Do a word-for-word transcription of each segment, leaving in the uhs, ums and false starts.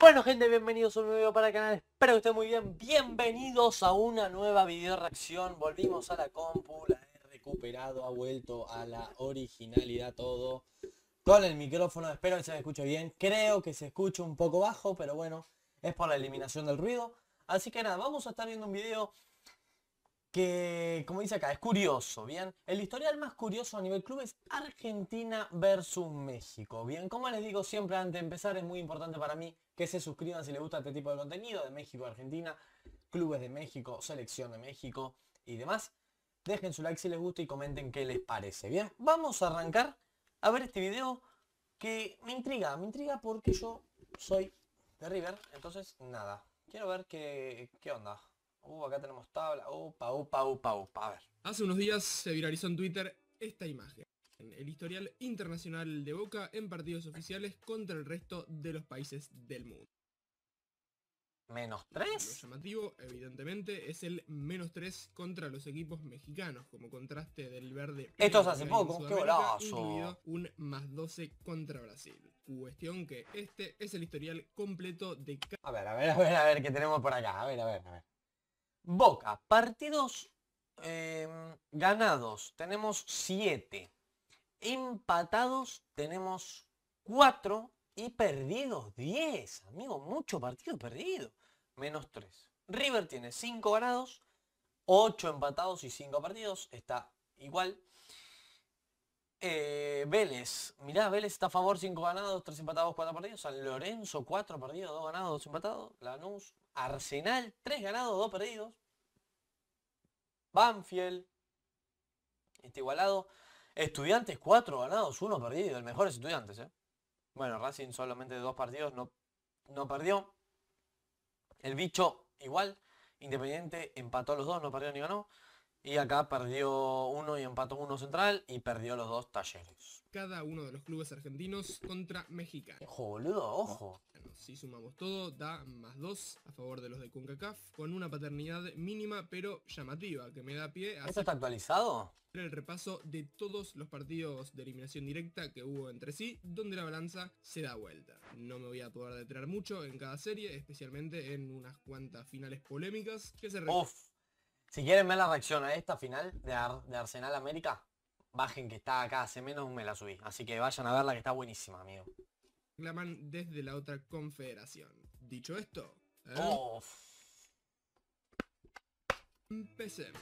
Bueno gente, bienvenidos a un nuevo video para el canal, espero que estén muy bien, bienvenidos a una nueva video reacción, volvimos a la compu, la he recuperado, ha vuelto a la originalidad todo, con el micrófono, espero que se me escuche bien, creo que se escucha un poco bajo, pero bueno, es por la eliminación del ruido, así que nada, vamos a estar viendo un video que, como dice acá, es curioso, bien, el historial más curioso a nivel club es Argentina versus México, bien, como les digo siempre antes de empezar, es muy importante para mí que se suscriban si les gusta este tipo de contenido de México, Argentina, clubes de México, selección de México y demás, dejen su like si les gusta y comenten qué les parece, bien, vamos a arrancar a ver este video que me intriga, me intriga porque yo soy de River, entonces nada, quiero ver qué, qué onda. Uh, acá tenemos tabla. Opa, opa, opa, opa. A ver. Hace unos días se viralizó en Twitter esta imagen. El historial internacional de Boca en partidos oficiales contra el resto de los países del mundo. ¿Menos tres? Lo llamativo, evidentemente, es el menos tres contra los equipos mexicanos, como contraste del verde. Esto es hace poco, qué golazo. Incluido un más doce contra Brasil. Cuestión que este es el historial completo de... A ver, a ver, a ver, a ver, qué tenemos por acá. A ver, a ver, a ver. Boca, partidos eh, ganados, tenemos siete, empatados tenemos cuatro y perdidos diez, amigo, mucho partido perdido, menos tres. River tiene cinco ganados, ocho empatados y cinco perdidos, está igual. Eh, Vélez, mirá, Vélez está a favor, cinco ganados, tres empatados, cuatro perdidos. San Lorenzo, cuatro perdidos, dos ganados, dos empatados. Lanús, Arsenal, tres ganados, dos perdidos. Banfield, este igualado. Estudiantes, cuatro ganados, uno perdido. El mejor es Estudiantes, ¿eh? Bueno, Racing solamente dos partidos, no, no perdió. El bicho, igual. Independiente, empató a los dos, no perdió ni ganó. Y acá perdió uno y empató uno Central y perdió los dos Talleres. Cada uno de los clubes argentinos contra mexicanos. Ojo, boludo, ojo. Bueno, si sumamos todo, da más dos a favor de los de CONCACAF, con una paternidad mínima pero llamativa, que me da pie a... ¿Esto está actualizado? El repaso de todos los partidos de eliminación directa que hubo entre sí, donde la balanza se da vuelta. No me voy a poder detener mucho en cada serie, especialmente en unas cuantas finales polémicas que se... Uf. Si quieren ver la reacción a esta final de, Ar de Arsenal América, bajen que está acá, hace menos me la subí. Así que vayan a verla que está buenísima, amigo. Reclaman desde la otra confederación. Dicho esto... ¿eh? Oh. Empecemos.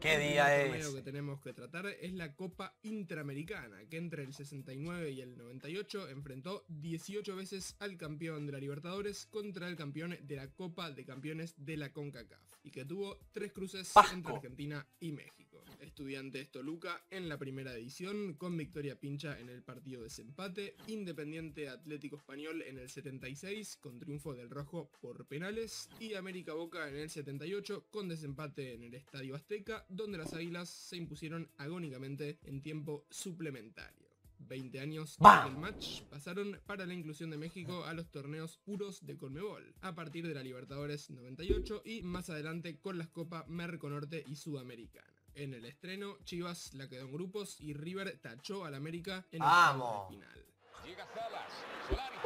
¿Qué el día es? Lo que tenemos que tratar es la Copa Interamericana, que entre el sesenta y nueve y el noventa y ocho enfrentó dieciocho veces al campeón de la Libertadores contra el campeón de la Copa de Campeones de la CONCACAF, y que tuvo tres cruces Pasco. Entre Argentina y México. Estudiantes Toluca en la primera edición, con victoria pincha en el partido desempate. Independiente Atlético Español en el setenta y seis, con triunfo del Rojo por penales. Y América Boca en el setenta y ocho, con desempate en el Estadio Azteca, donde las Águilas se impusieron agónicamente en tiempo suplementario. veinte años del match pasaron para la inclusión de México a los torneos puros de CONMEBOL, a partir de la Libertadores noventa y ocho y más adelante con las Copa Merconorte y Sudamericana. En el estreno, Chivas la quedó en grupos y River tachó al América en el final. Llega Salas, Solari,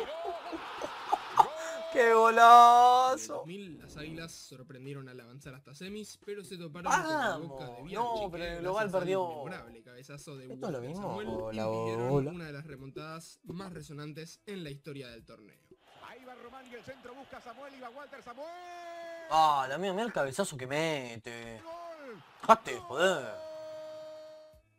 ¡qué golazo! En el dos mil, las Águilas sorprendieron al avanzar hasta semis, pero se toparon ¡vamos! Con la Boca de Bianchi. No, pero el global perdió. Memorable cabezazo de Walter Samuel impidieron una de las remontadas más resonantes en la historia del torneo. Ahí va Román y el centro busca a Samuel y va Walter Samuel. Ah, la mía, mira el cabezazo que mete. Jate, joder.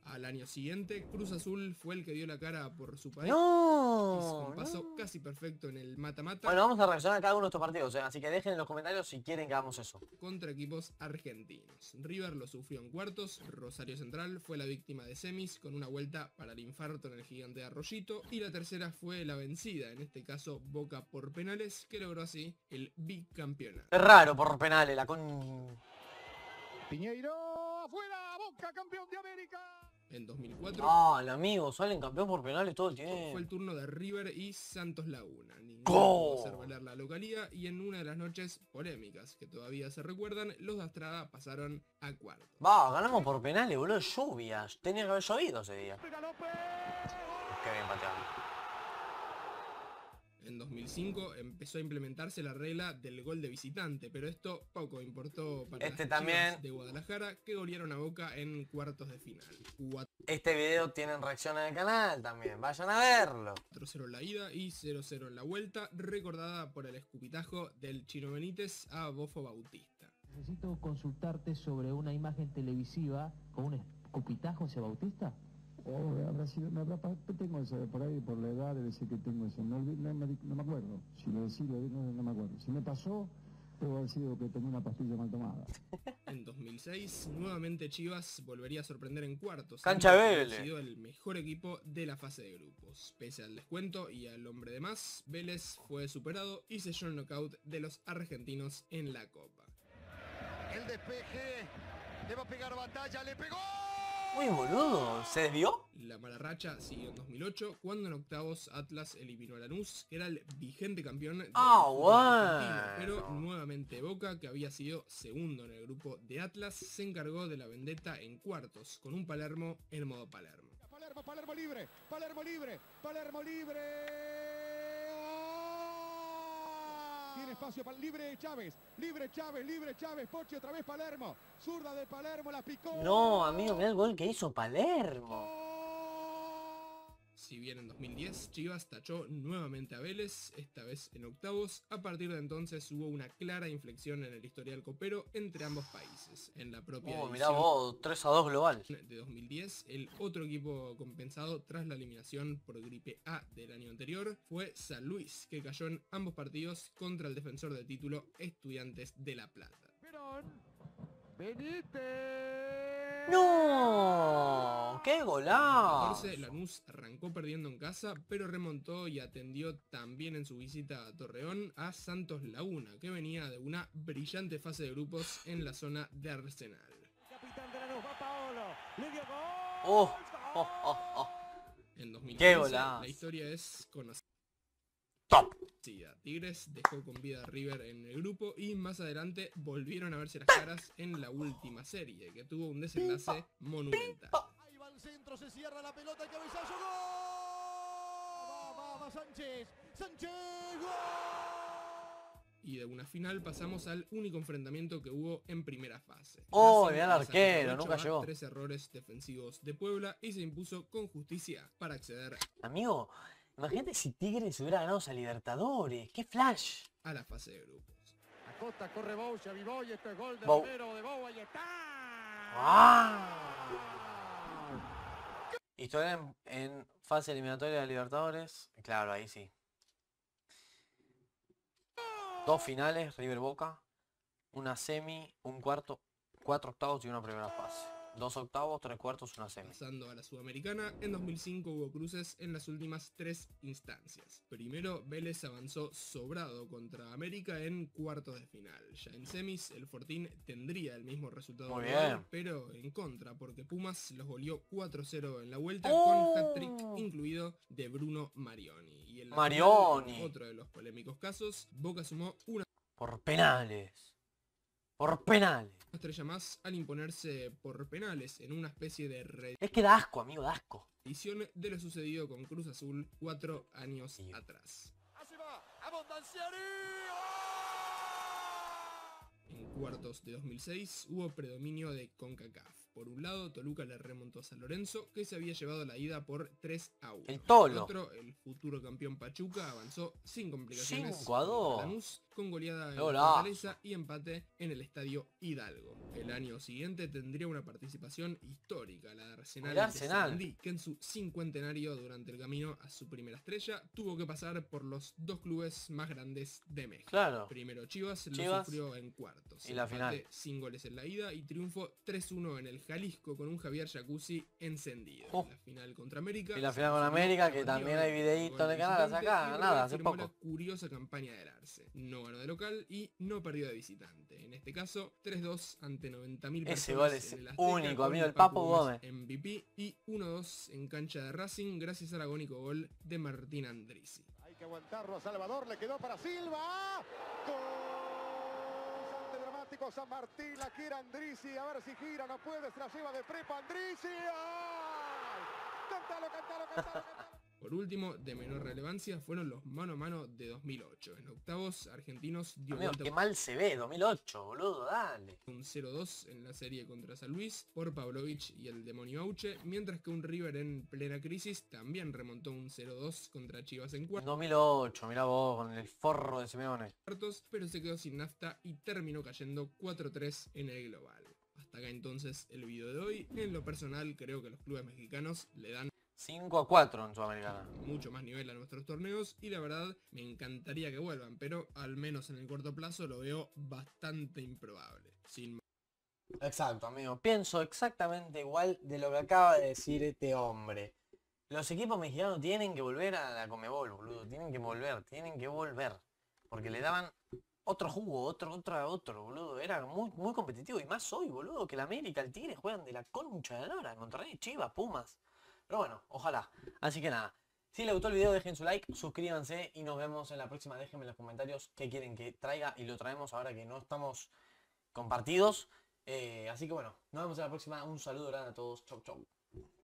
Al año siguiente, Cruz Azul fue el que dio la cara por su país. ¡No! Hizo un paso no. casi perfecto en el mata-mata. Bueno, vamos a reaccionar a cada uno de estos partidos, ¿eh? Así que dejen en los comentarios si quieren que hagamos eso. Contra equipos argentinos. River lo sufrió en cuartos, Rosario Central fue la víctima de semis con una vuelta para el infarto en el gigante de Arroyito. Y la tercera fue la vencida, en este caso Boca por penales, que logró así el bicampeonato. Es raro por penales, la con... Piñeiro, afuera, Boca campeón de América. En dos mil cuatro... ¡Ah, el amigo! Salen campeón por penales todo el tiempo. Fue el turno de River y Santos Laguna. Ninguno pudo hacer valer la localía y en una de las noches polémicas que todavía se recuerdan, los de Astrada pasaron a cuarto. ¡Va! Ganamos por penales, boludo. Lluvias. Tenía que haber llovido ese día. ¡Qué bien pateado! en dos mil cinco empezó a implementarse la regla del gol de visitante, pero esto poco importó para este las Chivas de Guadalajara, que golearon a Boca en cuartos de final. cuatro cero Este video tiene reacción en el canal también, vayan a verlo. cuatro cero en la ida y cero cero en la vuelta, recordada por el escupitajo del Chino Benítez a Bofo Bautista. Necesito consultarte sobre una imagen televisiva con un escupitajo hacia Bautista. Oh, habrá sido, me habrá, tengo eso, por ahí, por la edad, debe ser que tengo eso, no, no, no, no me acuerdo, si lo decís, lo, no, no me acuerdo, si me pasó, debo haber sido que tenía una pastilla mal tomada. En dos mil seis, nuevamente Chivas volvería a sorprender en cuartos. Cancha Vélez. Ha sido el mejor equipo de la fase de grupos. Pese al descuento y al hombre de más, Vélez fue superado y selló el knockout de los argentinos en la Copa. El despeje, le va a pegar batalla, le pegó. Uy, boludo, ¿se desvió? La mala racha siguió en dos mil ocho, cuando en octavos Atlas eliminó a Lanús, que era el vigente campeón del oh, wow. Pero nuevamente Boca, que había sido segundo en el grupo de Atlas, se encargó de la vendetta en cuartos, con un Palermo en modo Palermo. Palermo, Palermo libre, Palermo libre, Palermo libre. ¡Oh! Tiene espacio para libre Chávez, libre Chávez, libre Chávez, Pochi otra vez Palermo. Zurda de Palermo, la picó. No, amigo, mirá el gol que hizo Palermo. Si bien en dos mil diez Chivas tachó nuevamente a Vélez, esta vez en octavos, a partir de entonces hubo una clara inflexión en el historial copero entre ambos países. En la propia oh, mirá vos, tres a dos global. De dos mil diez, el otro equipo compensado tras la eliminación por gripe A del año anterior fue San Luis, que cayó en ambos partidos contra el defensor del título Estudiantes de La Plata. Perón. Benítez. ¡No! ¡Qué golazo! Lanús arrancó perdiendo en casa, pero remontó y atendió también en su visita a Torreón a Santos Laguna, que venía de una brillante fase de grupos en la zona de Arsenal. Capitán de Lanús, va Paolo, le dio gol. ¡Oh! ¡Oh! ¡Oh! ¡Oh! En dos mil quince, la historia es conocida. ¡Top! Tigres dejó con vida a River en el grupo y más adelante volvieron a verse las caras en la última serie, que tuvo un desenlace monumental. Ahí va el centro, se cierra la pelota, el cabezazo, ¡gol! ¡Va, va, va Sánchez! ¡Sánchez, gol! Y de una final pasamos al único enfrentamiento que hubo en primera fase. ¡Oh, mirá el arquero! Nunca llegó. Tres errores defensivos de Puebla y se impuso con justicia para acceder. Amigo, imagínate si Tigres hubiera ganado a Libertadores. ¡Qué flash! A la fase de grupos. Acosta, corre Bou, ya vi Bou y esto es gol de Romero, de Bou, ahí está. ¡Ah! Historia en, en fase eliminatoria de Libertadores. Claro, ahí sí. Dos finales, River Boca. Una semi, un cuarto, cuatro octavos y una primera fase. Dos octavos, tres cuartos, una semi. Pasando a la Sudamericana, en dos mil cinco hubo cruces en las últimas tres instancias. Primero, Vélez avanzó sobrado contra América en cuartos de final. Ya en semis, el Fortín tendría el mismo resultado, global, pero en contra, porque Pumas los goleó cuatro cero en la vuelta oh. con hat-trick incluido de Bruno Marioni. Y en la Marioni. Final, otro de los polémicos casos, Boca sumó una... Por penales. Por penales. Una estrella más al imponerse por penales en una especie de red. Es que da asco, amigo, da asco. Edición de lo sucedido con Cruz Azul cuatro años sí. atrás. Así va, en cuartos de dos mil seis hubo predominio de CONCACAF. Por un lado, Toluca le remontó a San Lorenzo, que se había llevado la ida por tres a uno. El Tolo. Por otro, el futuro campeón Pachuca avanzó sin complicaciones. cinco a dos. Lanús, con goleada en Fortaleza y empate en el Estadio Hidalgo. El año siguiente tendría una participación histórica, la de Arsenal, Arsenal. De Sandí, que en su cincuentenario durante el camino a su primera estrella tuvo que pasar por los dos clubes más grandes de México. Claro. Primero Chivas, Chivas lo sufrió en cuartos. Y la empate, final. Sin goles en la ida y triunfo tres uno en el Jalisco con un Javier Jacuzzi encendido. Oh. La final contra América. Y la final con América, que también hay videíto en el canal acá, nada, hace poco. Una curiosa campaña del Arce. No ganó de local y no perdió de visitante. En este caso, tres dos ante noventa mil personas. Ese gol es único, amigo, el Papu Gómez. M V P y uno dos en cancha de Racing gracias al agónico gol de Martín Andrisi. Hay que aguantarlo a Salvador, le quedó para Silva. ¡Gol! San Martín, la gira Andrisi, a ver si gira, no puede, se la lleva de prepa Andrisi. ¡Ay! ¡Cántalo, cántalo, cántalo, cántalo! Por último, de menor relevancia, fueron los mano a mano de dos mil ocho. En octavos, Argentinos dio Amigo, vuelta... ¡Qué mal se ve! dos mil ocho, boludo, dale. Un cero dos en la serie contra San Luis por Pavlovich y el Demonio Auche, mientras que un River en plena crisis también remontó un cero dos contra Chivas en cuartos. dos mil ocho, mirá vos, con el forro de Simeone. Cuartos, pero se quedó sin nafta y terminó cayendo cuatro tres en el global. Hasta acá entonces el video de hoy. En lo personal, creo que los clubes mexicanos le dan cinco a cuatro en Sudamericana. Mucho más nivel a nuestros torneos y la verdad me encantaría que vuelvan, pero al menos en el corto plazo lo veo bastante improbable. Sin Exacto, amigo. Pienso exactamente igual de lo que acaba de decir este hombre. Los equipos mexicanos tienen que volver a la CONMEBOL, boludo. Tienen que volver, tienen que volver. Porque le daban otro jugo, otro, otro, otro, boludo. Era muy, muy competitivo. Y más hoy, boludo, que el América, el Tigres juegan de la concha de la hora. Monterrey, Chivas, Pumas. Pero bueno, ojalá. Así que nada, si les gustó el video dejen su like, suscríbanse y nos vemos en la próxima. Déjenme en los comentarios qué quieren que traiga y lo traemos ahora que no estamos compartidos. Eh, así que bueno, nos vemos en la próxima. Un saludo grande a todos. Chau, chau.